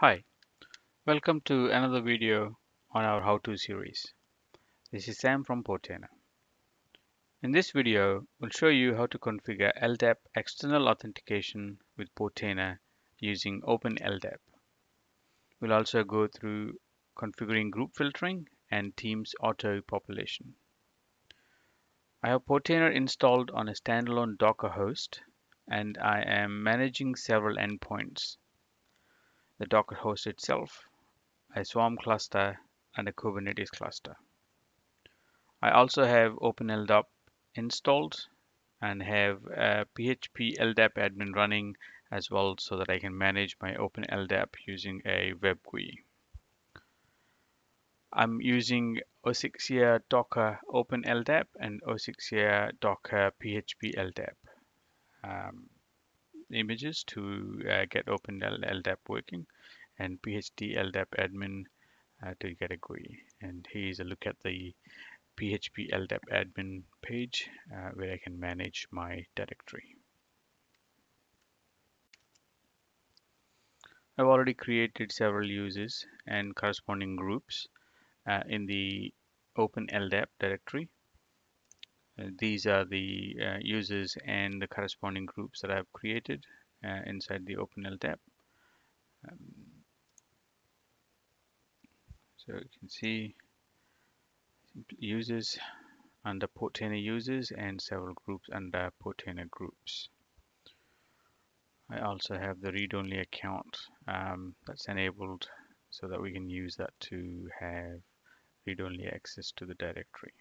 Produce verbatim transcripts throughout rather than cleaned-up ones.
Hi, welcome to another video on our how-to series. This is Sam from Portainer. In this video, we'll show you how to configure L D A P external authentication with Portainer using OpenLDAP. We'll also go through configuring group filtering and teams auto-population. I have Portainer installed on a standalone Docker host, and I am managing several endpoints: the Docker host itself, a Swarm cluster, and a Kubernetes cluster. I also have OpenLDAP installed and have a phpLDAPadmin running as well so that I can manage my OpenLDAP using a web G U I. I'm using Osixia Docker OpenLDAP and Osixia Docker phpLDAP Um, images to uh, get OpenLDAP working, and phpLDAPadmin uh, to get a G U I. And here's a look at the phpLDAPadmin page uh, where I can manage my directory. I've already created several users and corresponding groups uh, in the OpenLDAP directory. These are the uh, users and the corresponding groups that I've created uh, inside the OpenLDAP. Um, so you can see users under Portainer users and several groups under Portainer groups. I also have the read-only account um, that's enabled so that we can use that to have read-only access to the directory.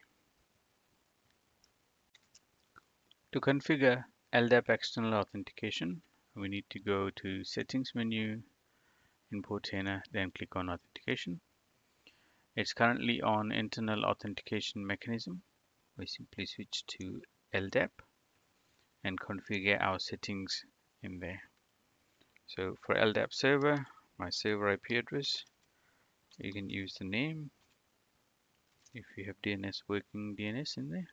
To configure L D A P external authentication, we need to go to Settings menu in Portainer, then click on Authentication. It's currently on Internal Authentication Mechanism. We simply switch to L D A P and configure our settings in there. So for L D A P server, my server I P address, you can use the name if you have D N S working D N S in there.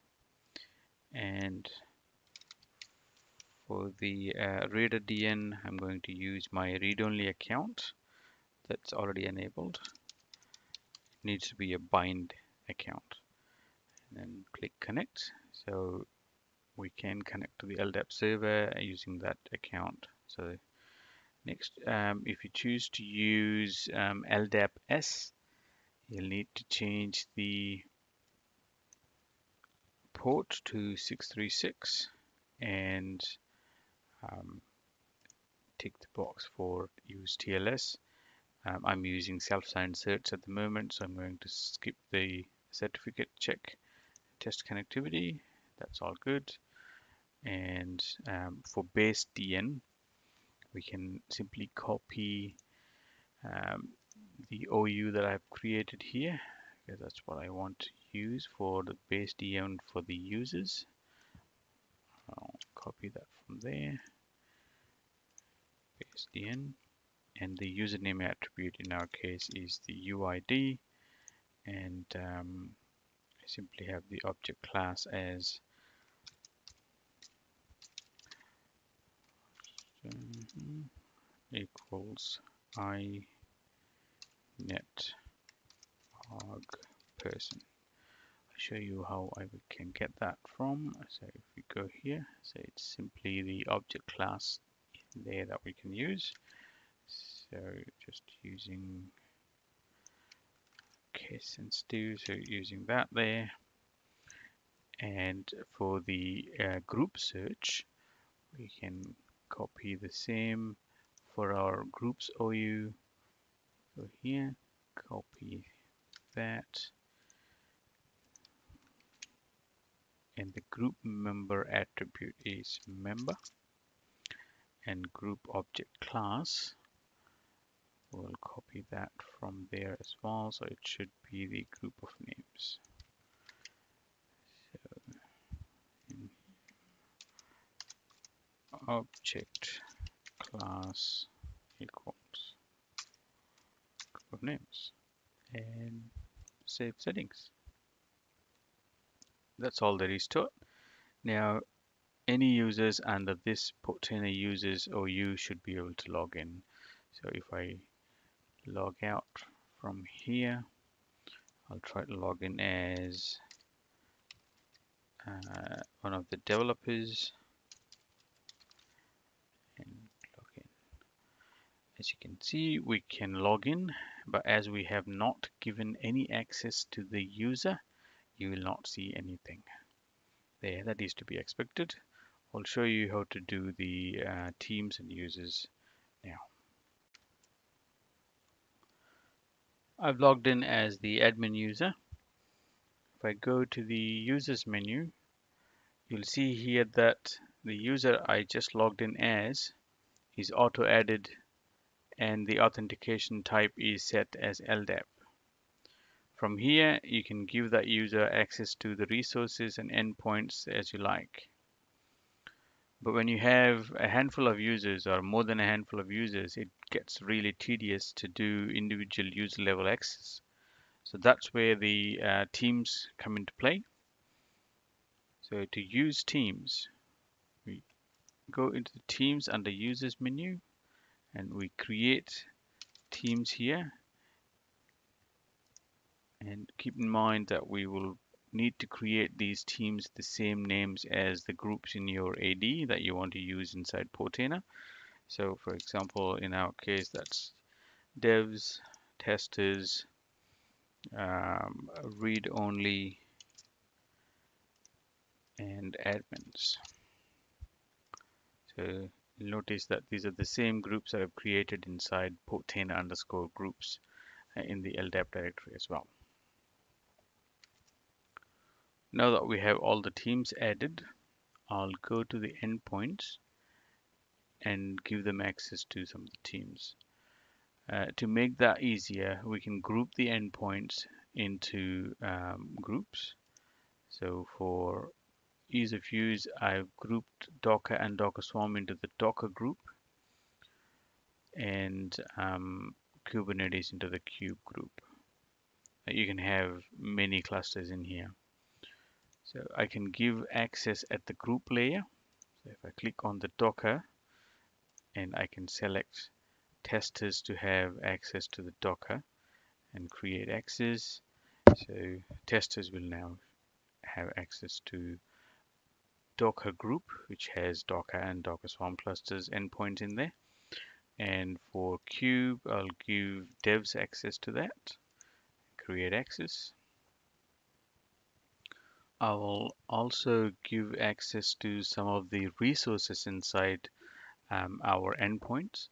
And for the uh, reader D N, I'm going to use my read-only account that's already enabled. It needs to be a bind account. And then click connect, so we can connect to the L D A P server using that account. So next, um, if you choose to use um, L D A P S, you'll need to change the port to six three six and Um, tick the box for use T L S. Um, I'm using self-signed certs at the moment, so I'm going to skip the certificate check. Test connectivity, that's all good. And um, for base D N, we can simply copy um, the O U that I've created here, because that's what I want to use for the base D N for the users. I'll copy that from there. Paste D N, and the username attribute in our case is the U I D, and um, I simply have the object class as equals I net arg person. I'll show you how I can get that from. So if we go here, so it's simply the object class there that we can use. So just using case sensitive, so using that there. And for the uh, group search, we can copy the same for our groups O U. So here, copy that, and the group member attribute is member. And group object class, we'll copy that from there as well, so it should be the group of names. So object class equals group of names, and save settings. That's all there is to it. Now any users under this Portainer users O U should be able to log in. So if I log out from here. I'll try to log in as uh, one of the developers and log in. As you can see, we can log in, but as we have not given any access to the user, you will not see anything there. That is to be expected. I'll show you how to do the uh, teams and users now. I've logged in as the admin user. If I go to the users menu, you'll see here that the user I just logged in as is auto added and the authentication type is set as L D A P. From here, you can give that user access to the resources and endpoints as you like. But when you have a handful of users or more than a handful of users, it gets really tedious to do individual user level access. So that's where the uh, teams come into play. So to use teams, we go into the teams under users menu and we create teams here. And keep in mind that we will need to create these teams the same names as the groups in your A D that you want to use inside Portainer. So for example, in our case, that's devs, testers, um, read-only, and admins. So you'll notice that these are the same groups that I've created inside Portainer underscore groups in the L D A P directory as well. Now that we have all the teams added, I'll go to the endpoints and give them access to some of the teams. Uh, to make that easier, we can group the endpoints into um, groups. So for ease of use, I've grouped Docker and Docker Swarm into the Docker group and um, Kubernetes into the Kube group. You can have many clusters in here. So I can give access at the group layer. So if I click on the Docker, and I can select testers to have access to the Docker and create access. So testers will now have access to Docker group, which has Docker and Docker Swarm clusters endpoints in there. And for Kube, I'll give devs access to that, create access. I will also give access to some of the resources inside um, our endpoints.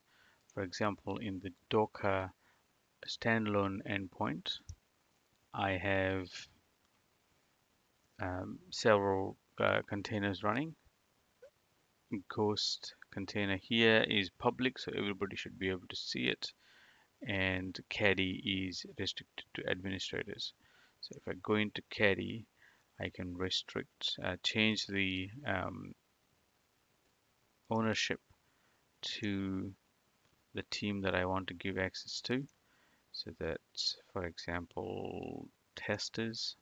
For example, in the Docker standalone endpoint, I have um, several uh, containers running. Ghost container here is public, so everybody should be able to see it. And Caddy is restricted to administrators. So if I go into Caddy, I can restrict, uh, change the um, ownership to the team that I want to give access to. So that, for example, testers.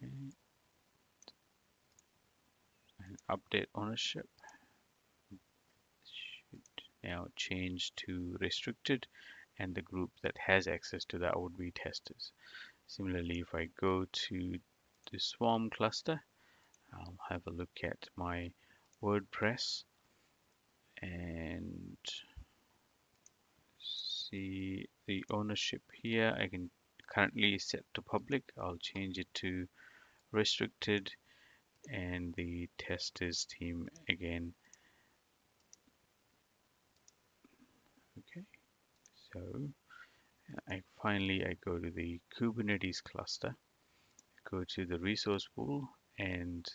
Okay. And update ownership. Should now change to restricted. And the group that has access to that would be testers. Similarly, if I go to the Swarm cluster, I'll have a look at my WordPress and see the ownership here. I can currently set to public. I'll change it to restricted, and the testers team again. So I finally I go to the Kubernetes cluster, go to the resource pool, and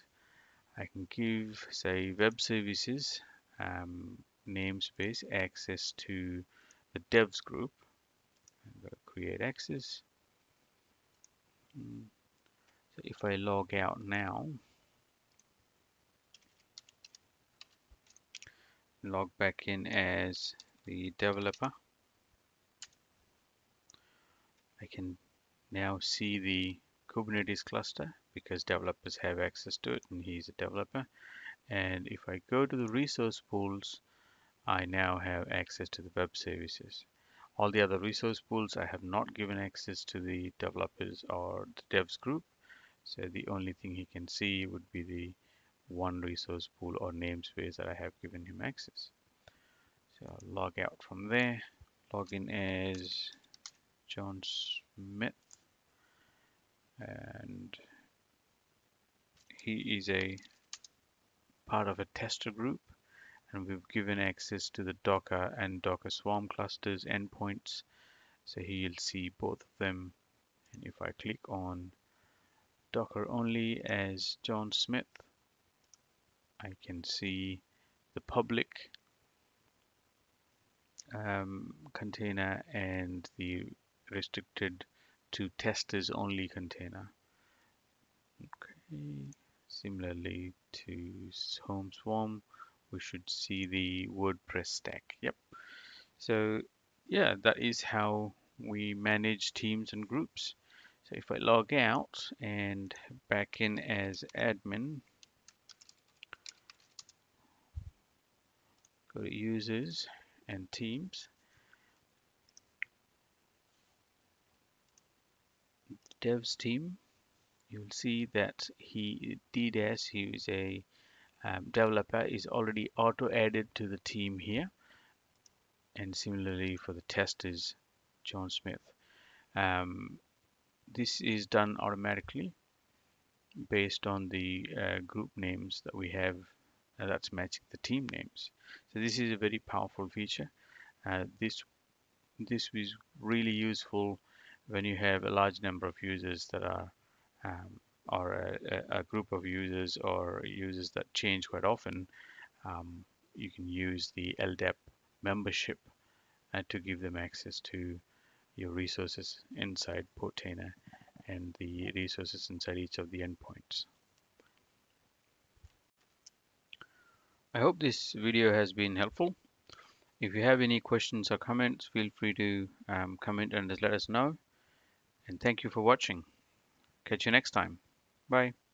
I can give, say, web services um, namespace access to the devs group. I'm going to create access. So if I log out now, log back in as the developer, I can now see the Kubernetes cluster because developers have access to it and he's a developer. And if I go to the resource pools, I now have access to the web services. All the other resource pools, I have not given access to the developers or the devs group. So the only thing he can see would be the one resource pool or namespace that I have given him access. So I'll log out from there, log in as John Smith, and he is a part of a tester group, and we've given access to the Docker and Docker Swarm clusters endpoints, so he'll see both of them. And if I click on Docker only as John Smith, I can see the public um, container and the restricted to testers only container. Okay. Similarly to Home Swarm, we should see the WordPress stack. Yep. So yeah, that is how we manage teams and groups. So if I log out and back in as admin, go to users and teams, devs team, you'll see that he D D A S, he is a um, developer, is already auto added to the team here, and similarly for the testers, John Smith. Um, this is done automatically based on the uh, group names that we have uh, that's matching the team names. So this is a very powerful feature. Uh, this this is really useful when you have a large number of users that are Um, or a, a group of users or users that change quite often. Um, you can use the L D A P membership uh, to give them access to your resources inside Portainer and the resources inside each of the endpoints. I hope this video has been helpful. If you have any questions or comments, feel free to um, comment and just let us know. And thank you for watching. Catch you next time. Bye.